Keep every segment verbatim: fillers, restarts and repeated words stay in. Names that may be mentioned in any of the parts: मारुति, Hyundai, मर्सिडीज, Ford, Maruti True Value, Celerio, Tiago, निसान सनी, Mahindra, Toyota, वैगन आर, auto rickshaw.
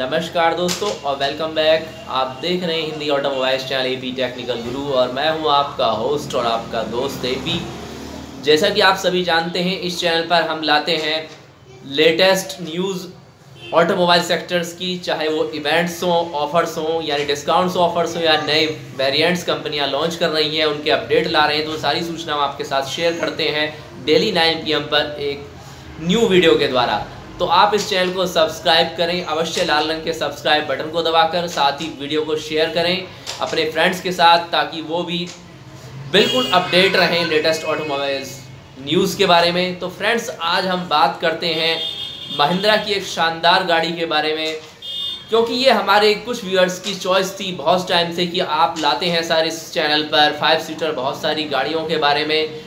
नमस्कार दोस्तों और वेलकम बैक। आप देख रहे हैं Hindi automobiles channel AP technical गुरु और मैं हूं आपका होस्ट और आपका दोस्त एपी। जैसा कि आप सभी जानते हैं, इस चैनल पर हम लाते हैं लेटेस्ट न्यूज़ ऑटोमोबाइल सेक्टर्स की, चाहे वो इवेंट्स हों, ऑफर्स हों यानी डिस्काउंट्स ऑफर्स हों या नए वेरियंट्स कंपनियाँ लॉन्च कर रही हैं उनके अपडेट ला रहे हैं। तो सारी सूचना हम आपके साथ शेयर करते हैं डेली नाइन पी एम पर एक न्यू वीडियो के द्वारा। तो आप इस चैनल को सब्सक्राइब करें अवश्य, लाल रंग के सब्सक्राइब बटन को दबाकर, साथ ही वीडियो को शेयर करें अपने फ्रेंड्स के साथ ताकि वो भी बिल्कुल अपडेट रहें लेटेस्ट ऑटोमोबाइल्स न्यूज़ के बारे में। तो फ्रेंड्स, आज हम बात करते हैं महिंद्रा की एक शानदार गाड़ी के बारे में, क्योंकि ये हमारे कुछ व्यूअर्स की चॉइस थी बहुत टाइम से कि आप लाते हैं सर इस चैनल पर फाइव सीटर बहुत सारी गाड़ियों के बारे में,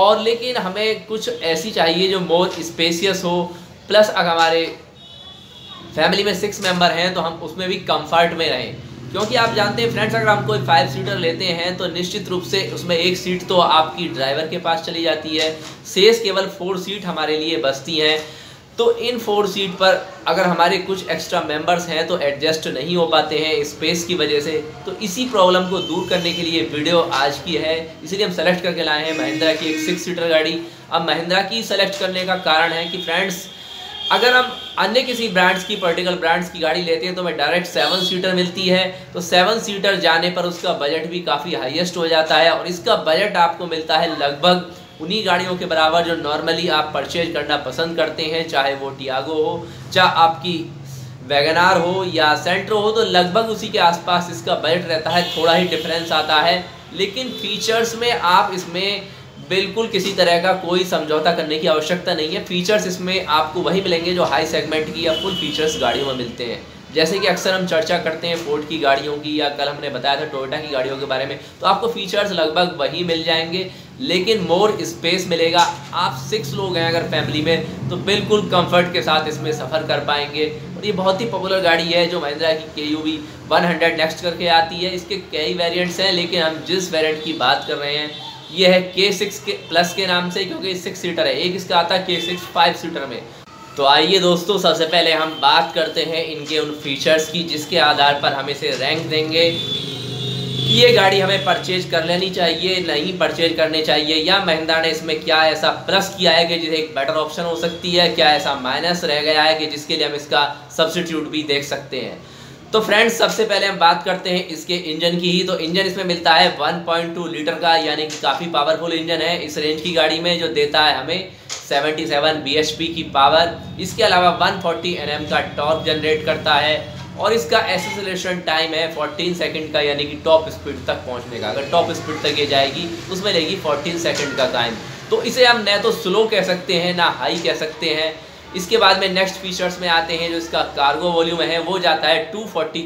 और लेकिन हमें कुछ ऐसी चाहिए जो मोर स्पेशियस हो, प्लस अगर हमारे फैमिली में सिक्स मेंबर हैं तो हम उसमें भी कंफर्ट में रहें। क्योंकि आप जानते हैं फ्रेंड्स, अगर हम कोई फाइव सीटर लेते हैं तो निश्चित रूप से उसमें एक सीट तो आपकी ड्राइवर के पास चली जाती है, शेष केवल फोर सीट हमारे लिए बचती हैं। तो इन फोर सीट पर अगर हमारे कुछ एक्स्ट्रा मेंबर्स हैं तो एडजस्ट नहीं हो पाते हैं स्पेस की वजह से। तो इसी प्रॉब्लम को दूर करने के लिए वीडियो आज की है, इसीलिए हम सेलेक्ट करके लाए हैं महिंद्रा की एक सिक्स सीटर गाड़ी। अब महिंद्रा की सेलेक्ट करने का कारण है कि फ्रेंड्स, अगर हम अन्य किसी ब्रांड्स की पर्टिकुलर ब्रांड्स की गाड़ी लेते हैं तो हमें डायरेक्ट सेवन सीटर मिलती है, तो सेवन सीटर जाने पर उसका बजट भी काफ़ी हाईएस्ट हो जाता है और इसका बजट आपको मिलता है लगभग उन्हीं गाड़ियों के बराबर जो नॉर्मली आप परचेज करना पसंद करते हैं, चाहे वो टियागो हो, चाहे आपकी वैगन आर हो या सेंट्रो हो, तो लगभग उसी के आसपास इसका बजट रहता है, थोड़ा ही डिफरेंस आता है। लेकिन फीचर्स में आप इसमें बिल्कुल किसी तरह का कोई समझौता करने की आवश्यकता नहीं है। फीचर्स इसमें आपको वही मिलेंगे जो हाई सेगमेंट की या फुल फीचर्स गाड़ियों में मिलते हैं, जैसे कि अक्सर हम चर्चा करते हैं फोर्ड की गाड़ियों की, या कल हमने बताया था टोयोटा की गाड़ियों के बारे में। तो आपको फीचर्स लगभग वही मिल जाएंगे, लेकिन मोर स्पेस मिलेगा। आप सिक्स लोग हैं अगर फैमिली में तो बिल्कुल कंफर्ट के साथ इसमें सफ़र कर पाएंगे। और ये बहुत ही पॉपुलर गाड़ी है जो महिंद्रा की K U V one hundred next करके आती है। इसके कई वेरियंट्स हैं, लेकिन हम जिस वेरियंट की बात कर रहे हैं ये है के सिक्स के प्लस के नाम से, क्योंकि सिक्स सीटर है। एक इसका आता है के सिक्स फाइव सीटर में। तो आइए दोस्तों, सबसे पहले हम बात करते हैं इनके उन फीचर्स की जिसके आधार पर हम इसे रैंक देंगे कि ये गाड़ी हमें परचेज कर लेनी चाहिए, नहीं परचेज करनी चाहिए, या महिंद्रा ने इसमें क्या ऐसा प्लस किया है कि जिसे एक बेटर ऑप्शन हो सकती है, क्या ऐसा माइनस रह गया है कि जिसके लिए हम इसका सब्स्टिट्यूट भी देख सकते हैं। तो फ्रेंड्स, सबसे पहले हम बात करते हैं इसके इंजन की ही। तो इंजन इसमें मिलता है वन पॉइंट टू लीटर का, यानी कि काफ़ी पावरफुल इंजन है इस रेंज की गाड़ी में, जो देता है हमें सतहत्तर बी एच पी की पावर। इसके अलावा वन फोर्टी एन एम का टॉर्क जनरेट करता है और इसका एक्सेलरेशन टाइम है फोर्टीन सेकंड का, यानी कि टॉप स्पीड तक पहुंचने का। अगर टॉप स्पीड तक ये जाएगी उसमें लेगी फोर्टीन सेकंड का टाइम। तो इसे हम न तो स्लो कह सकते हैं ना हाई कह सकते हैं। इसके बाद में नेक्स्ट फीचर्स में आते हैं जो इसका कार्गो वॉल्यूम है, वो जाता है टू फोर्टी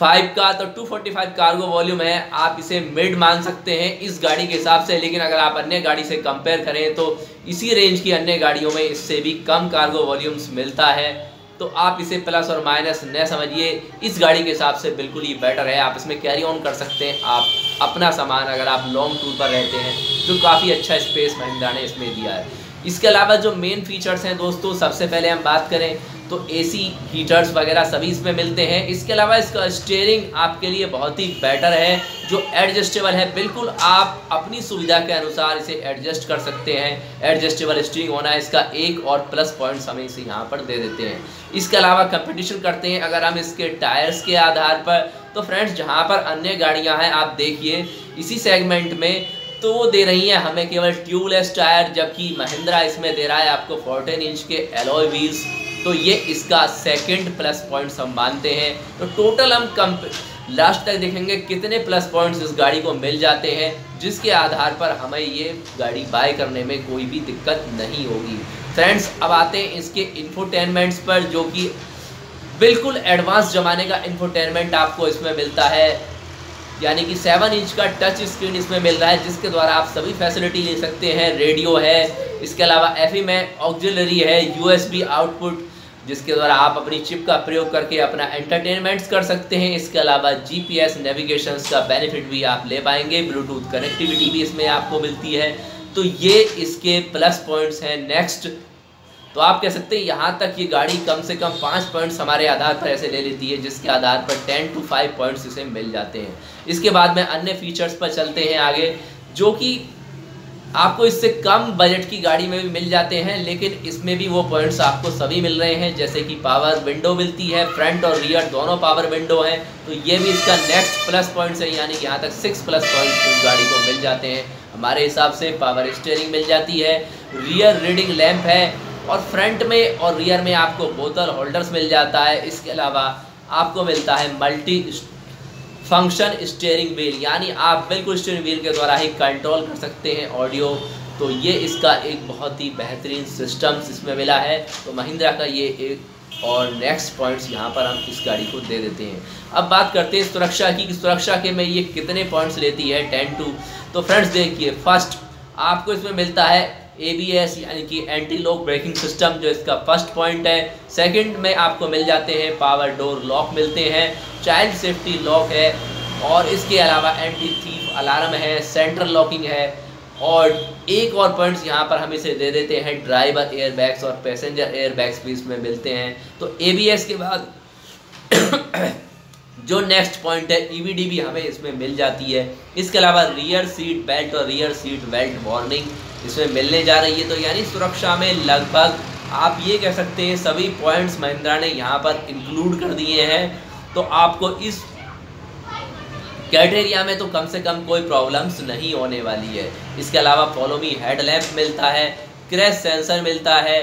फाइव का। तो two forty five cargo volume है, आप इसे मिड मान सकते हैं इस गाड़ी के हिसाब से, लेकिन अगर आप अन्य गाड़ी से कंपेयर करें तो इसी रेंज की अन्य गाड़ियों में इससे भी कम कार्गो वॉल्यूम्स मिलता है। तो आप इसे प्लस और माइनस न समझिए, इस गाड़ी के हिसाब से बिल्कुल ही बेटर है। आप इसमें कैरी ऑन कर सकते हैं आप अपना सामान, अगर आप लॉन्ग टूर पर रहते हैं, तो काफ़ी अच्छा स्पेस महिंद्रा ने इसमें दिया है। इसके अलावा जो मेन फीचर्स हैं दोस्तों, सबसे पहले हम बात करें तो एसी हीटर्स वगैरह सभी इसमें मिलते हैं। इसके अलावा इसका स्टीयरिंग आपके लिए बहुत ही बेटर है, जो एडजस्टेबल है, बिल्कुल आप अपनी सुविधा के अनुसार इसे एडजस्ट कर सकते हैं। एडजस्टेबल स्टीयरिंग होना इसका एक और प्लस पॉइंट हमें इसे यहाँ पर दे देते हैं। इसके अलावा कंपटीशन करते हैं अगर हम इसके टायर्स के आधार पर, तो फ्रेंड्स जहाँ पर अन्य गाड़ियाँ हैं आप देखिए इसी सेगमेंट में, तो वो दे रही है हमें केवल ट्यूबलेस टायर, जबकि महिंद्रा इसमें दे रहा है आपको फोर्टीन इंच के एलॉय व्हील्स। तो ये इसका सेकंड प्लस पॉइंट्स हम मानते हैं। तो टोटल हम कम लास्ट तक देखेंगे कितने प्लस पॉइंट्स इस गाड़ी को मिल जाते हैं, जिसके आधार पर हमें ये गाड़ी बाय करने में कोई भी दिक्कत नहीं होगी। फ्रेंड्स, अब आते हैं इसके इंफोटेनमेंट्स पर, जो कि बिल्कुल एडवांस ज़माने का इंफोटेनमेंट आपको इसमें मिलता है, यानी कि सेवन इंच का टच स्क्रीन इसमें मिल रहा है, जिसके द्वारा आप सभी फैसिलिटी ले सकते हैं। रेडियो है, इसके अलावा एफ एम है, ऑक्सिलरी है, यू एस बी आउटपुट, जिसके द्वारा आप अपनी चिप का प्रयोग करके अपना एंटरटेनमेंट्स कर सकते हैं। इसके अलावा जी पी एस नेविगेशन का बेनिफिट भी आप ले पाएंगे, ब्लूटूथ कनेक्टिविटी भी इसमें आपको मिलती है। तो ये इसके प्लस पॉइंट्स हैं। नेक्स्ट तो आप कह सकते हैं यहाँ तक ये गाड़ी कम से कम पाँच पॉइंट्स हमारे आधार पर ऐसे ले लेती है, जिसके आधार पर टेन टू फाइव पॉइंट्स इसे मिल जाते हैं। इसके बाद में अन्य फीचर्स पर चलते हैं आगे, जो कि आपको इससे कम बजट की गाड़ी में भी मिल जाते हैं, लेकिन इसमें भी वो पॉइंट्स आपको सभी मिल रहे हैं, जैसे कि पावर विंडो मिलती है, फ्रंट और रियर दोनों पावर विंडो हैं, तो ये भी इसका नेक्स्ट प्लस पॉइंट्स है। यानी कि यहाँ तक सिक्स प्लस पॉइंट्स इस गाड़ी को मिल जाते हैं हमारे हिसाब से। पावर स्टीयरिंग मिल जाती है, रियर रीडिंग लैम्प है, और फ्रंट में और रियर में आपको बोतल होल्डर्स मिल जाता है। इसके अलावा आपको मिलता है मल्टी फंक्शन स्टीयरिंग व्हील, यानी आप बिल्कुल स्टीयरिंग व्हील के द्वारा ही कंट्रोल कर सकते हैं ऑडियो। तो ये इसका एक बहुत ही बेहतरीन सिस्टम इसमें मिला है। तो महिंद्रा का ये एक और नेक्स्ट पॉइंट्स यहाँ पर हम इस गाड़ी को दे देते हैं। अब बात करते हैं सुरक्षा की, कि सुरक्षा के में ये कितने पॉइंट्स लेती है टेन टू। तो फ्रेंड्स देखिए, फर्स्ट आपको इसमें मिलता है ए बी एस यानी कि एंटी लॉक ब्रेकिंग सिस्टम, जो इसका फर्स्ट पॉइंट है। सेकंड में आपको मिल जाते हैं पावर डोर लॉक मिलते हैं, चाइल्ड सेफ्टी लॉक है, और इसके अलावा एंटी थीफ अलार्म है, सेंट्रल लॉकिंग है। और एक और पॉइंट्स यहाँ पर हम इसे दे देते हैं, ड्राइवर एयर बैग्स और पैसेंजर एयर बैग्स भी इसमें मिलते हैं। तो ए बी एस के बाद जो नेक्स्ट पॉइंट है ई वी डी भी हमें इसमें मिल जाती है। इसके अलावा रियर सीट बेल्ट और रियर सीट बेल्ट वार्निंग इसमें मिलने जा रही है। तो यानी सुरक्षा में लगभग आप ये कह सकते हैं सभी पॉइंट्स महिंद्रा ने यहाँ पर इंक्लूड कर दिए हैं। तो आपको इस क्राइटेरिया में तो कम से कम कोई प्रॉब्लम्स नहीं होने वाली है। इसके अलावा फॉलो मी हेडलैम्प मिलता है, क्रैश सेंसर मिलता है,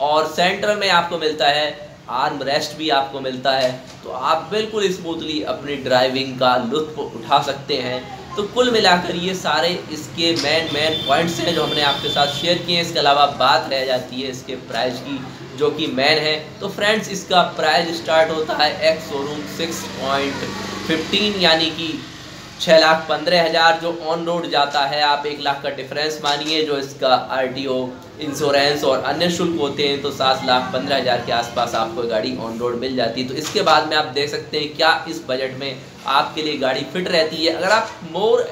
और सेंटर में आपको मिलता है आर्म रेस्ट भी आपको मिलता है। तो आप बिल्कुल स्मूथली अपनी ड्राइविंग का लुत्फ उठा सकते हैं। तो कुल मिलाकर ये सारे इसके मेन मेन पॉइंट्स हैं जो हमने आपके साथ शेयर किए हैं। इसके अलावा बात रह जाती है इसके प्राइस की, जो कि मेन है। तो फ्रेंड्स इसका प्राइस स्टार्ट होता है ex showroom six point fifteen यानी कि छः लाख पंद्रह हज़ार, जो ऑन रोड जाता है आप एक लाख का डिफरेंस मानिए, जो इसका आर टी ओ इंश्योरेंस और अन्य शुल्क होते हैं। तो सात लाख पंद्रह हज़ार के आसपास आपको गाड़ी ऑन रोड मिल जाती है। तो इसके बाद में आप देख सकते हैं क्या इस बजट में आपके लिए गाड़ी फिट रहती है। अगर आप मोर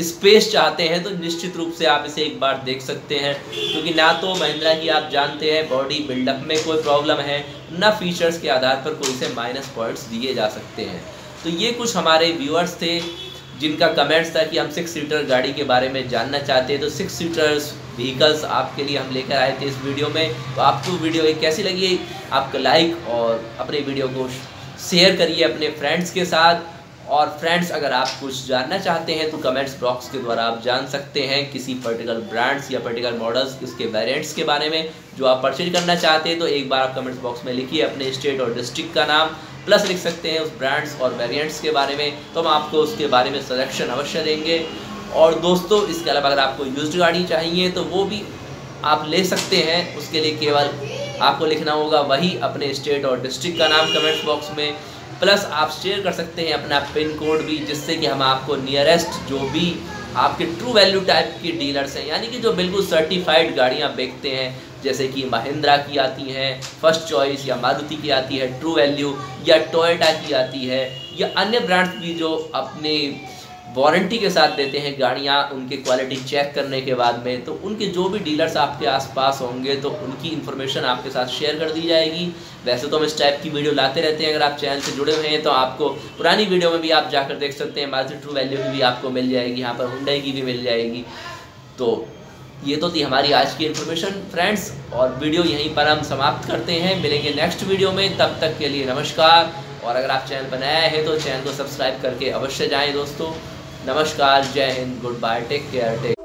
स्पेस चाहते हैं तो निश्चित रूप से आप इसे एक बार देख सकते हैं, क्योंकि ना तो महिंद्रा की आप जानते हैं बॉडी बिल्डअप में कोई प्रॉब्लम है, ना फीचर्स के आधार पर कोई से माइनस पॉइंट्स दिए जा सकते हैं। तो ये कुछ हमारे व्यूअर्स थे जिनका कमेंट्स था कि हम सिक्स सीटर गाड़ी के बारे में जानना चाहते हैं। तो सिक्स सीटर्स व्हीकल्स आपके लिए हम लेकर आए थे इस वीडियो में। तो आपको वीडियो ये कैसी लगी, आपका लाइक और अपने वीडियो को शेयर करिए अपने फ्रेंड्स के साथ। और फ्रेंड्स अगर आप कुछ जानना चाहते हैं तो कमेंट्स बॉक्स के द्वारा आप जान सकते हैं किसी पर्टिकुलर ब्रांड्स या पर्टिकुलर मॉडल्स उसके वेरियंट्स के बारे में जो आप परचेज करना चाहते हैं। तो एक बार आप कमेंट्स बॉक्स में लिखिए अपने स्टेट और डिस्ट्रिक्ट का नाम, प्लस लिख सकते हैं उस ब्रांड्स और वेरिएंट्स के बारे में, तो हम आपको उसके बारे में सजेशन अवश्य देंगे। और दोस्तों इसके अलावा अगर आपको यूज्ड गाड़ी चाहिए तो वो भी आप ले सकते हैं। उसके लिए केवल आपको लिखना होगा वही अपने स्टेट और डिस्ट्रिक्ट का नाम कमेंट्स बॉक्स में, प्लस आप शेयर कर सकते हैं अपना पिन कोड भी, जिससे कि हम आपको नियरेस्ट जो भी आपके ट्रू वैल्यू टाइप की डीलर्स हैं, यानी कि जो बिल्कुल सर्टिफाइड गाड़ियाँ बेचते हैं, जैसे कि महिंद्रा की आती हैं फर्स्ट चॉइस, या मारुति की आती है ट्रू वैल्यू, या टोयोटा की आती है, या अन्य ब्रांड्स भी जो अपने वारंटी के साथ देते हैं गाड़ियाँ उनके क्वालिटी चेक करने के बाद में। तो उनके जो भी डीलर्स आपके आसपास होंगे तो उनकी इन्फॉर्मेशन आपके साथ शेयर कर दी जाएगी। वैसे तो हम इस टाइप की वीडियो लाते रहते हैं, अगर आप चैनल से जुड़े हुए हैं तो आपको पुरानी वीडियो में भी आप जाकर देख सकते हैं। मारुति ट्रू वैल्यू की भी आपको मिल जाएगी, यहाँ पर हुंडई की भी मिल जाएगी। तो ये तो थी हमारी आज की इन्फॉर्मेशन फ्रेंड्स, और वीडियो यहीं पर हम समाप्त करते हैं। मिलेंगे नेक्स्ट वीडियो में, तब तक के लिए नमस्कार। और अगर आप चैनल पर नए हैं तो चैनल को सब्सक्राइब करके अवश्य जाएं दोस्तों। नमस्कार, जय Hind, good bye, take care, take